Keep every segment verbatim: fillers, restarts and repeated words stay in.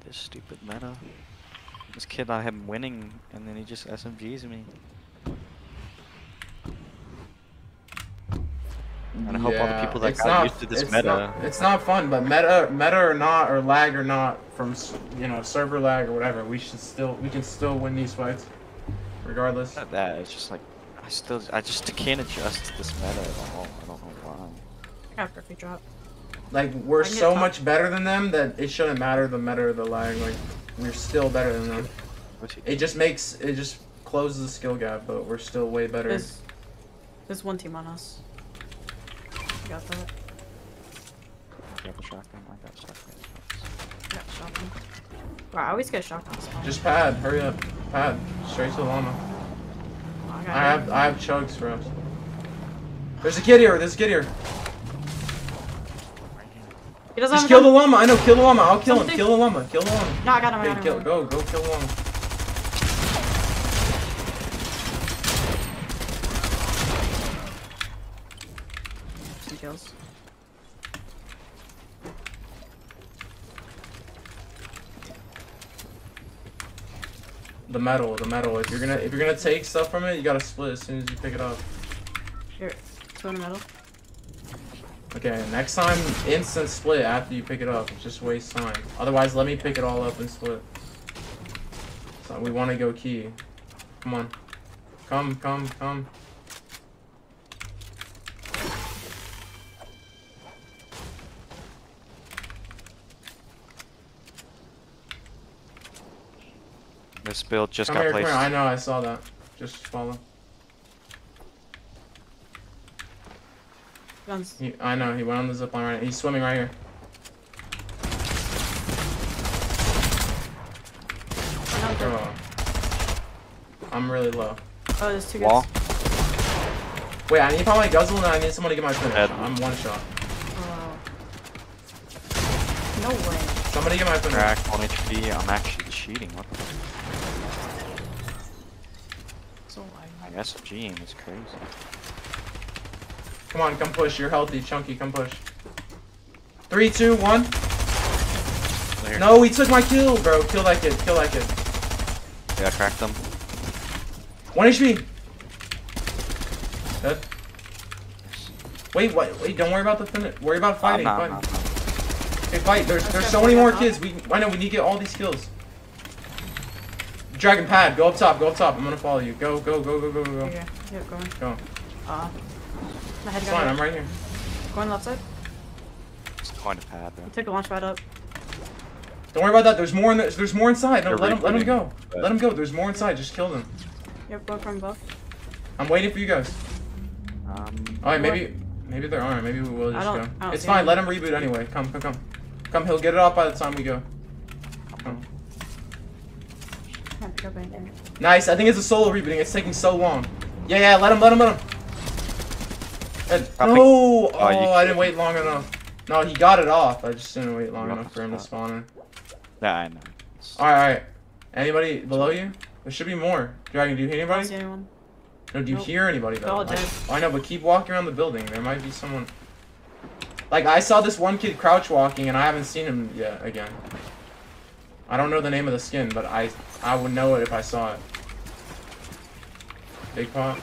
this stupid meta. This kid, I had him winning, and then he just S M Gs me. And I hope yeah, all the people that got not, used to this it's meta. Not, it's not fun, but meta, meta or not, or lag or not, from you know server lag or whatever, we should still, we can still win these fights, regardless. Not that it's just like, I still, I just can't adjust to this meta at all. I don't know why. I got a perfect drop. Like we're so much better than them that it shouldn't matter the meta or the lag. Like we're still better than them. It just makes, it just closes the skill gap, but we're still way better. There's, there's one team on us. Got that. I got the shotgun. I got shotgun. I got shotgun. Wow, I always get shotguns. Just pad. Hurry up. Pad. Straight to the llama. Oh, I, I have I have chugs for us. There's a kid here. There's a kid here. He doesn't Just have kill time. the llama. I know. Kill the llama. I'll kill Something. him. Kill the llama. Kill the llama. No, I got him. I got him. Kill, go. Go. Kill the llama. Kills. The metal, the metal. If you're gonna, if you're gonna take stuff from it, you gotta split as soon as you pick it up. Here, it's on the metal. Okay, next time, instant split after you pick it up. It's just waste time. Otherwise, let me pick it all up and split. So we want to go key. Come on, come, come, come. This build just come got here, placed. I know, I saw that. Just follow. Guns. He, I know, he went on the zipline right here. He's swimming right here. Oh. I'm really low. Oh, there's two guys. Wall. Wait, I need probably guzzle and I need someone to get my finish. Ed. I'm one shot. Oh. No way. Somebody get my finish. Crack, one H P. I'm actually cheating. What the fuck? S G ing is crazy. Come on, come push. You're healthy, Chunky. Come push. Three, two, one. There. No, he took my kill, bro. Kill that kid. Kill that kid. Yeah, I cracked him. one H P. Dead. Wait, what? Wait, don't worry about the finish. Worry about fighting. Nah, nah, fight. Nah, nah. Hey, fight. There's, there's so many more kids. We, I know we need to get all these kills. Dragon pad, go up top, go up top. I'm gonna follow you. Go, go, go, go, go, go, go. Okay. Yep, go on. Go. Uh, my head it's fine, I'm right here. Go on the left side. Just going to pad, though. Take a launch pad up. Don't worry about that. There's more in the, There's more inside. No, let him, let him go. Right. Let him go. There's more inside. Just kill them. Yep, go from above. I'm waiting for you guys. Um, Alright, maybe maybe there aren't. Maybe we will just I don't, go. I it's fine. Anything. Let him reboot anyway. Come, come, come. Come, he'll get it off by the time we go. Come. Nice, I think it's a solo rebooting, it's taking so long. Yeah, yeah, let him, let him, let him. And, no! Oh, I didn't wait long enough. No, he got it off, I just didn't wait long enough for him to spawn in. Nah, I know. Alright, alright. Anybody below you? There should be more. Dragon, do you hear anybody? I don't see anyone. No, do you nope. hear anybody though? Like, oh, I know, but keep walking around the building, there might be someone. Like, I saw this one kid crouch walking and I haven't seen him yet again. I don't know the name of the skin, but I I would know it if I saw it. Big pot.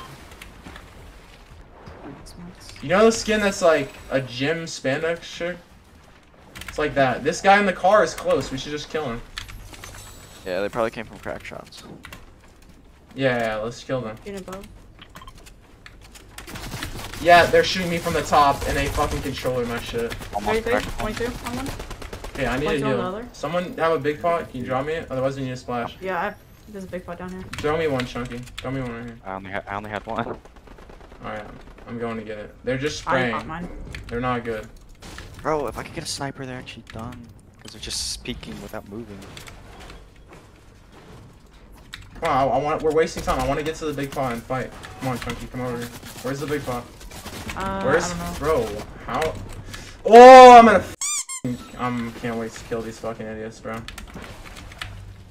You know the skin that's like a gym spandex shirt? It's like that. This guy in the car is close. We should just kill him. Yeah, they probably came from crack shots. Yeah, yeah, let's kill them. Yeah, they're shooting me from the top, and they fucking controller my shit. thirty-three, twenty-two, on one. Okay, I need a heal. Someone have a big pot? Can you draw me it? Otherwise, we need a splash. Yeah, I have, there's a big pot down here. Throw me one, Chunky. Throw me one right here. I only, ha I only had one. Alright, I'm going to get it. They're just spraying. I got mine. They're not good. Bro, if I could get a sniper, they're actually done. Because they're just speaking without moving. Come on, I, I want, we're wasting time. I want to get to the big pot and fight. Come on, Chunky, come over here. Where's the big pot? Uh, Where's. I don't know. Bro, how? Oh, I'm gonna. I um, can't wait to kill these fucking idiots, bro.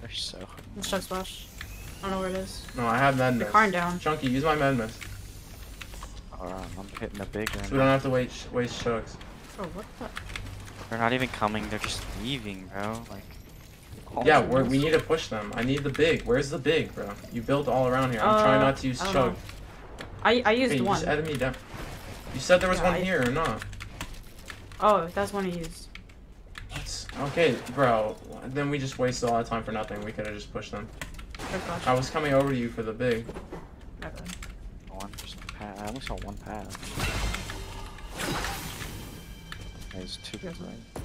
They're so hard. Let's chuck splash. I don't know where it is. No, I have med mist. Carn down. Chunky, use my med mist. Alright, I'm hitting a big one. So we don't have to waste, waste chugs. Bro, what the? They're not even coming, they're just leaving, bro. Like, Yeah, we're, we need to push them. I need the big. Where's the big, bro? You build all around here. I'm uh, trying not to use I chug. Know. I I used hey, one. You, enemy down. You said there was yeah, one I... here or not? Oh, that's one I used. That's... Okay, bro. Then we just wasted a lot of time for nothing. We could have just pushed them. Oh, I was coming over to you for the big. Okay. One pass. I only saw one pass. There's two. There's right.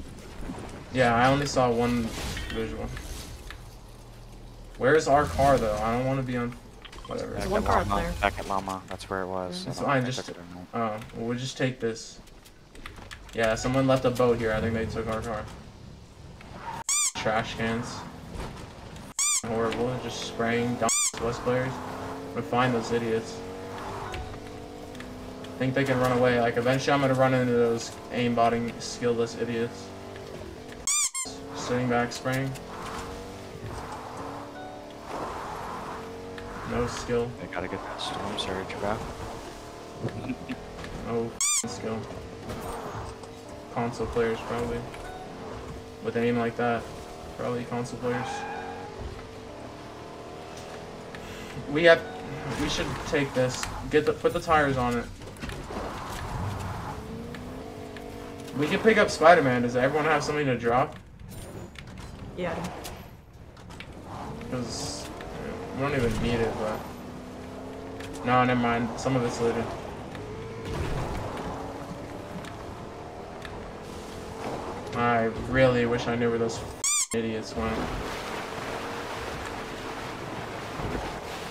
Yeah, I only saw one visual. Where's our car though? I don't want to be on. Whatever. Back, one at car Llama. Back at Llama. That's where it was. Yeah. So I, I just. It oh, well, we'll just take this. Yeah, someone left a boat here. I think they took our car. Trash cans. Horrible. Just spraying down West players. We'll find those idiots. Think they can run away. Like, eventually I'm gonna run into those aimbotting, skillless idiots. Sitting back, spraying. No skill. They gotta get that storm surge back. No skill. Console players, probably. With a name like that, probably console players. We have. We should take this. Get the put the tires on it. We can pick up Spider-Man. Does everyone have something to drop? Yeah. Because we don't even need it, but no, never mind. Some of it's looted. I really wish I knew where those idiots went.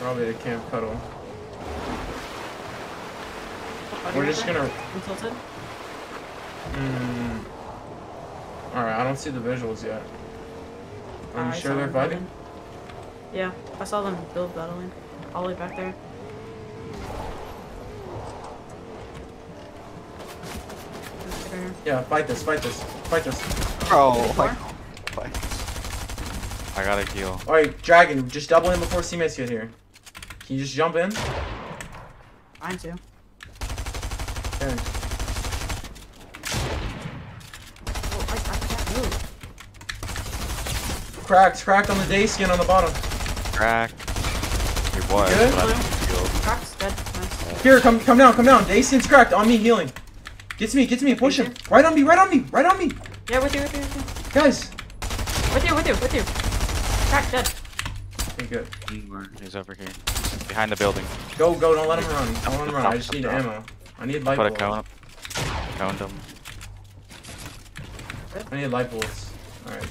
Probably to Camp Cuddle. We're just gonna... Mm. Alright, I don't see the visuals yet. Are you uh, sure they're fighting? Building. Yeah, I saw them build battling. All the way back there. Yeah, fight this, fight this, fight this. Oh, fight. Fight. I gotta heal. Alright, Dragon, just double in before teammates get here. Can you just jump in? I'm too. Okay. Oh, I, I can't move. Cracked, cracked on the day skin on the bottom. Cracked. Your boy. You good? Crack's dead. Nice. Here, come come down, come down. Day skin's cracked on me healing. Get to me, get to me, push him. Right on me, right on me, right on me. Yeah, with you, with you, with you. Guys. With you, with you, with you. Cracked dead. Good. He's over here. Behind the building. Go, go, don't let him run. Don't let him run. I just need ammo. I need light bullets. Put a cone up. Coned him. I need light bullets. Alright.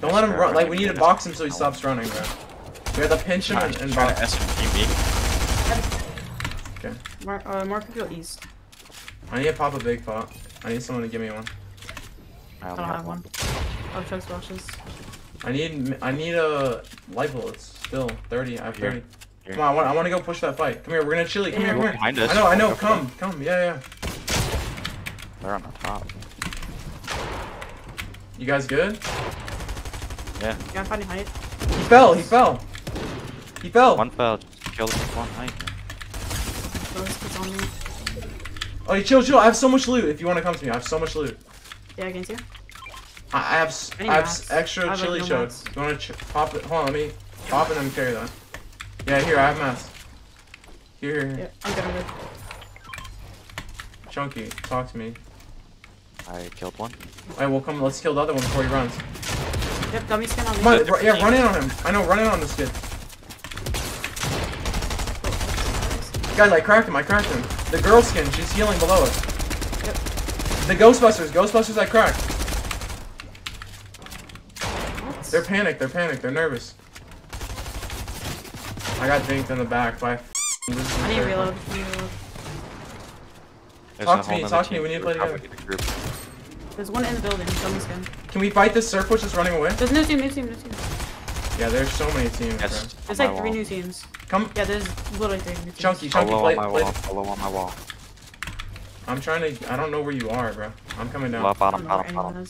Don't let him run. Like, we need to box him so he stops running, bro. We have to pinch him and, and box him. Okay. Mark, uh, Mark could go east. I need to pop a big pot. I need someone to give me one. I don't have one. Oh, Chuck's washes. I need, I need a light bullets. Still thirty. I have thirty. Here. Here. Come on, I want, I want to go push that fight. Come here, we're gonna chili. Come yeah. here, we're behind us. I know, I know. Come, come. Yeah, yeah. They're on the top. You guys good? Yeah. You gotta find him height. He fell. He fell. He fell. One fell. Just killed him with one height. Oh, you chill, chill. I have so much loot. If you want to come to me, I have so much loot. Yeah, I can see. I have, I I have extra I have chili like no shots. You wanna ch pop it? Hold on, let me pop it and carry that. Yeah, here, I have masks. Here, here, here. Yeah, I'm good, I'm good. Chunky, talk to me. I killed one. Alright, well, come, let's kill the other one before he runs. Yep, dummy skin on the Come on, yeah, run in on him. I know, run in on this kid. Guys, I cracked him, I cracked him. The girl skin, she's healing below us. Yep. The Ghostbusters, Ghostbusters I cracked. They're panicked, they're panicked, they're nervous. I got dinked in the back by I need reload. Talk to me, talk to me, we need to play together. There's one in the building, someone's gone. Can we fight this Surf which is running away? There's no team, new team, new team. Yeah, there's so many teams. Yes. There's like three wall. new teams. Come. Yeah, there's literally three new teams. Chunky, Chunky, Hello play, on my play. Wall. Hello on my wall. I'm trying to, I don't know where you are, bro. I'm coming down. Low, bottom, bottom, bottom.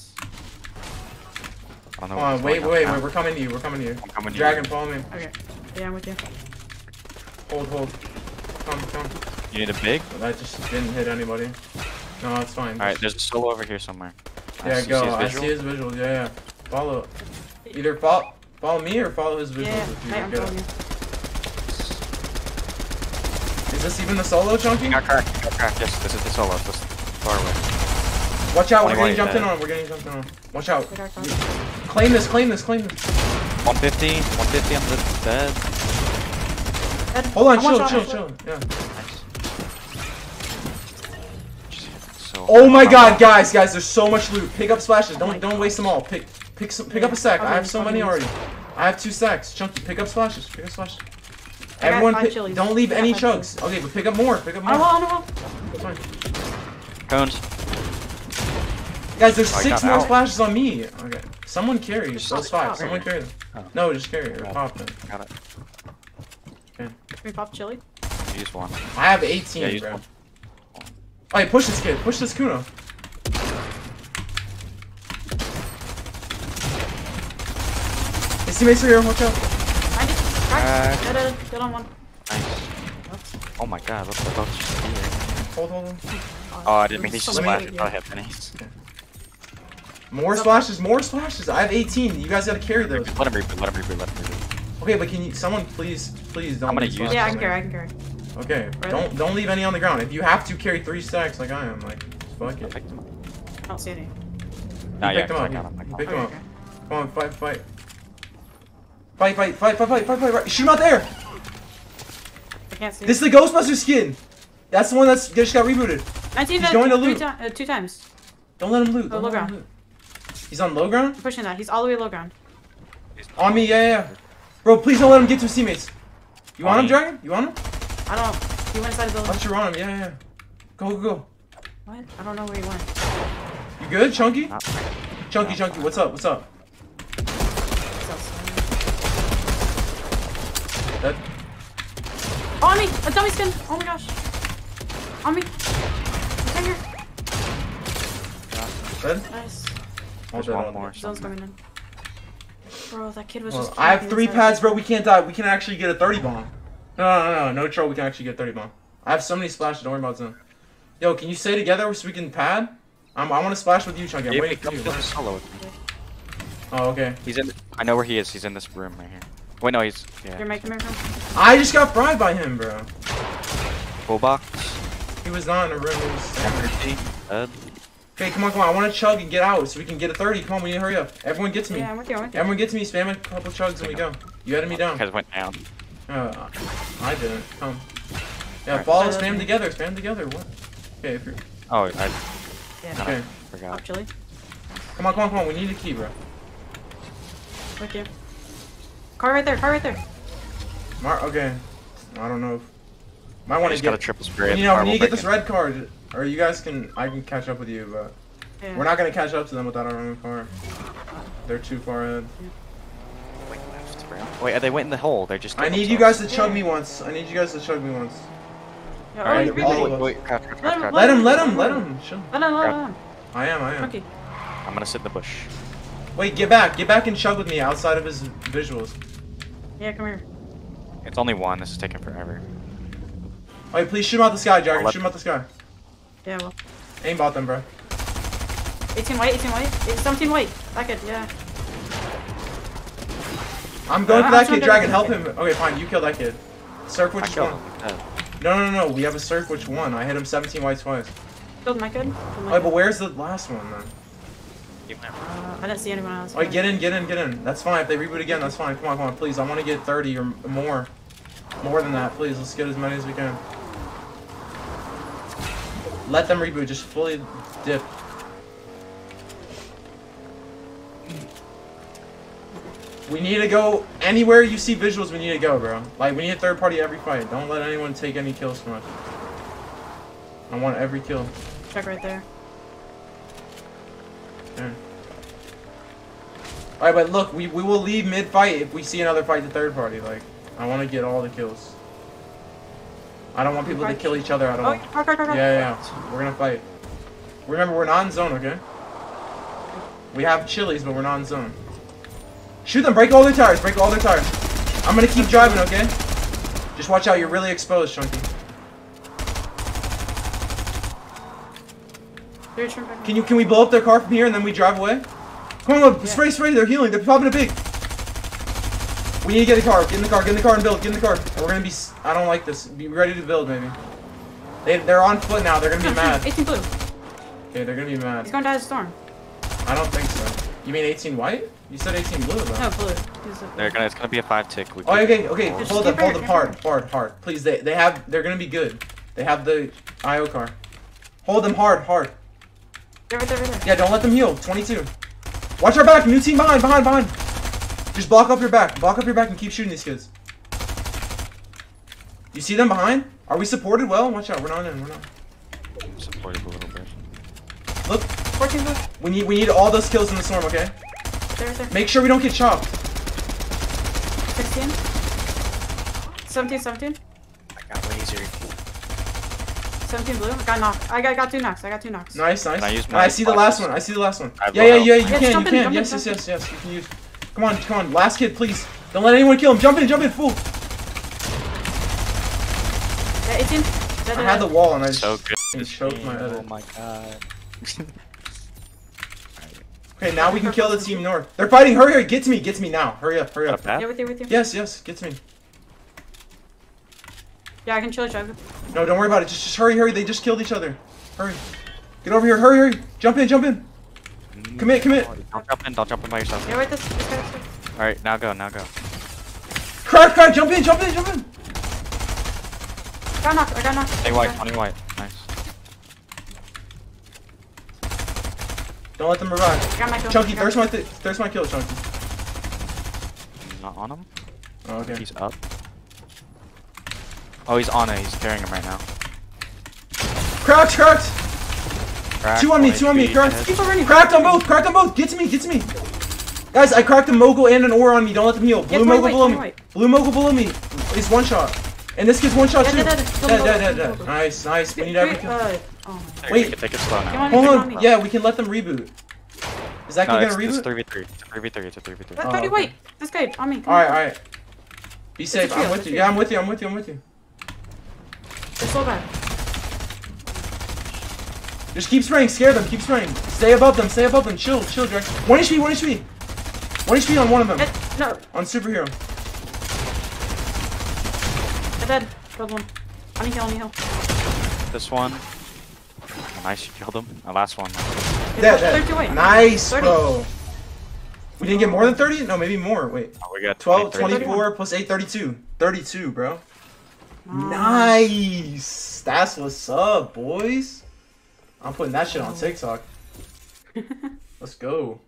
Hold on, wait, wait, wait, we're coming to you, we're coming to you. I'm coming to Dragon, you. follow me. Okay, yeah, I'm with you. Hold, hold. Come, come. You need a big? That just didn't hit anybody. No, it's fine. Alright, there's a solo over here somewhere. Yeah, I go. See I see his visuals. Yeah, yeah. Follow. Either follow, follow me or follow his visuals. Yeah, if you I go. You. Is this even the solo, Chunky? Got cracked. Got cracked. Yes, this is the solo. It's just far away. Watch out! We're getting jumped in on. We're getting jumped in on. Watch out! Claim this! Claim this! Claim this! one fifty. one fifty. I'm just dead. Hold on. Chill. Chill. Chill. Yeah. Oh my god, guys, guys, there's so much loot. Pick up splashes. Don't don't waste them all. Pick pick some pick up a sack. I have so many already. I have two sacks. Chunky, pick up splashes. Pick up splashes. Everyone pick, don't leave any chugs. Okay, but pick up more. Pick up more. Cones. Guys, there's six more splashes on me. Okay. Someone carry. That's five. Someone carry them. No, just carry or pop them. Got it. Okay. Can we pop chili? Use one. I have eighteen, bro. Alright, push this kid. Push this Kuno. His teammates are here. Watch out. I just cracked. Uh, dead, dead on one. Nice. Oh my god, what the fuck is just here? Hold, hold on. Oh, I didn't make these splashes. I probably have many. More splashes, more splashes. I have eighteen. You guys gotta carry those. Let him reboot, let him reboot, let him reboot. Okay, but can you, someone please, please don't. I'm gonna use. Yeah, I can carry, I can carry. Okay, really? don't don't leave any on the ground. If you have to carry three stacks like I am, like fuck it. I don't see any. No, you yeah, pick them up. Him. You pick them okay, up. Come on, fight, fight, fight, fight, fight, fight, fight, fight, fight, fight. Shoot him out there. I can't see. This is the Ghostbuster skin. That's the one that's that just got rebooted. I see that. He's going to loot. Uh, two times. Don't let him loot. Oh, low ground. Loot. He's on low ground. I'm pushing that. He's all the way low ground. On me, yeah, yeah. Bro, please don't let him get to his teammates. You want him, Dragon? You want him? I don't. He went inside the building. Watch your arm. Yeah, yeah. Go, go, go. What? I don't know where he went. You good, Chunky? Not Chunky, not Chunky. What's up? What's up? What's up? Dead. Oh, on me. A dummy skin. Oh my gosh. On me. Right here. Dead. Nice. There's one dead. More. Zone's coming in. Bro, that kid was well, just. I have three inside. Pads, bro. We can't die. We can actually get a thirty bomb. No, no, no, no, no troll, we can actually get thirty bomb. I have so many splashes, don't worry about them. Yo, can you stay together so we can pad? I'm, I want to splash with you, Chunky. I'm yeah, waiting for you. Solo with me. Oh, okay. He's in. I know where he is. He's in this room right here. Wait, no, he's... Yeah. You're making him I just got fried by him, bro. Full box. He was not in the room. He was... Okay, come on, come on. I want to chug and get out so we can get a thirty. Come on, we need to hurry up. Everyone get to me. Yeah, I'm with you, I'm with you. Everyone get to me. Spam a couple chugs and we go. You had me down. Because went down. Uh, I didn't. Come. Yeah, right, follow, spam together, spam together. What? Okay, if you're. Oh, I. Yeah. Okay. Forgot. Actually. Come on, come on, come on. We need a key, bro. Right here. Car right there. Car right there. Mar. Okay. I don't know. If... Might want to get a triple spray. You know, we need to get this red card, or you guys can. I can catch up with you, but yeah. We're not gonna catch up to them without our own car. They're too far ahead. Yeah. Wait, they went in the hole. They're just. I need you guys to chug me once. I need you guys to chug me once. All right, all of us. Let him, let him, let him. Let him. I am, I am. Okay. I'm gonna sit in the bush. Wait, get back, get back and chug with me outside of his visuals. Yeah, come here. It's only one. This is taking forever. All right, please shoot him out the sky, Jagger. Shoot him out the sky. Yeah, well. Aimbot them, bro. eighteen white, eighteen white, seventeen white. That good, yeah. I'm going uh, for that kid, Dragon, help him. Okay, fine, you kill that kid. Circ which one? No, no, no, no, we have a circ which one. I hit him seventeen white twice. Killed my kid? Alright, but where's the last one, then? Uh, I didn't see anyone else. Alright, get in, get in, get in. That's fine, if they reboot again, that's fine. Come on, come on, please, I want to get thirty or more. More than that, please, let's get as many as we can. Let them reboot, just fully dip. We need to go anywhere you see visuals, we need to go, bro. Like, we need a third party every fight. Don't let anyone take any kills from us. I want every kill. Check right there. There. Alright, but look, we, we will leave mid-fight if we see another fight to third party. Like, I want to get all the kills. I don't want people to kill each other at all. Oh, yeah, yeah, yeah. We're gonna fight. Remember, we're not in zone, okay? We have chilies, but we're not in zone. Shoot them! Break all their tires! Break all their tires! I'm gonna keep driving, okay? Just watch out, you're really exposed, Chunky. Can you can we blow up their car from here and then we drive away? Come on, yeah. spray, spray. They're healing. They're popping a big. We need to get the car. Get in the car. Get in the car and build. Get in the car. We're gonna be. I don't like this. Be ready to build, maybe. They they're on foot now. They're gonna be mad. eighteen blue. Okay, they're gonna be mad. He's gonna die of the storm. I don't think so. You mean eighteen white? You said eighteen blue though. No, blue. They're gonna. It's gonna be a five tick. We oh, okay, okay. Hold up, hold up, hard, hard, hard. Please, they they have. They're gonna be good. They have the I O car. Hold them hard, hard. They're right there, right there. Yeah, don't let them heal. twenty-two. Watch our back. New team behind, behind, behind. Just block up your back. Block up your back and keep shooting these kids. You see them behind? Are we supported well? Watch out. We're not in. We're not. Supported a little bit. Look. fourteen blue. We need, we need all those kills in the storm, okay? There, there. Make sure we don't get chopped. sixteen. seventeen, seventeen. I got laser. seventeen blue. I got knocked. I got, I got two knocks. I got two knocks. Nice, nice. I, use my I see the last one. I see the last one. Yeah, yeah, yeah. You yeah, can, you can. In, yes, yes, yes, yes. You can use. Come on, come on. Last kid, please. Don't let anyone kill him. Jump in, jump in, fool. Yeah, eighteen. Dead I had the wall and I so just choked my head. Oh my god. Okay, now we can kill the team north. They're fighting. Hurry, hurry. Get to me. Get to me now. Hurry up, hurry up. Yeah, with you, with you. Yes, yes. Get to me. Yeah, I can chill each other. No, don't worry about it. Just, just hurry, hurry. They just killed each other. Hurry. Get over here. Hurry, hurry. Jump in, jump in. Commit, commit. Don't jump in. Don't jump in by yourself. Yeah, wait, this, this, this. All right, now go, now go. Cry, cry. Jump in, jump in, jump in. I got knocked. I got knocked. Stay white. Funny white. Nice. Don't let them revive. I got my kill. Chunky, thirst my, th thirst my kill, Chunky. Not on him. Oh, okay. He's up. Oh, he's on it. He's carrying him right now. Cracked, cracked. Crack, two on me, two on me. Cracked. Keep on running. Cracked on both. Cracked on both. Get to me. Get to me. Guys, I cracked a mogul and an ore on me. Don't let them heal. Blue yeah, mogul below me. White. Blue mogul below me. He's one shot. And this kid's one shot yeah, too. Dead, dead, dead. Nice, nice. We need every kill. Uh, oh Wait. Take it, take it slow now. Hold on. Yeah, we can let them reboot. Is that no, kid gonna it's, reboot? It's three v three. It's three v three. It's three v three. That's thirty white. This guy on me. All right, all right. Be safe. I'm with you. Yeah, I'm with you. I'm with you. I'm with you. It's so bad. Just keep spraying, scare them, keep spraying. Stay above them, stay above them, chill, chill, Drake. one H P, one H P! one H P on one of them. It, no. On superhero. I'm dead. Killed one. On heal, on heal. This one. Nice, you killed him. The last one. Dead, dead. thirty, nice, thirty. Bro. We didn't get more than thirty? No, maybe more, wait. Oh, we got twelve, twenty-four, plus eight, thirty-two. thirty-two, bro. Nice. That's what's up, boys. I'm putting that shit on TikTok. Let's go.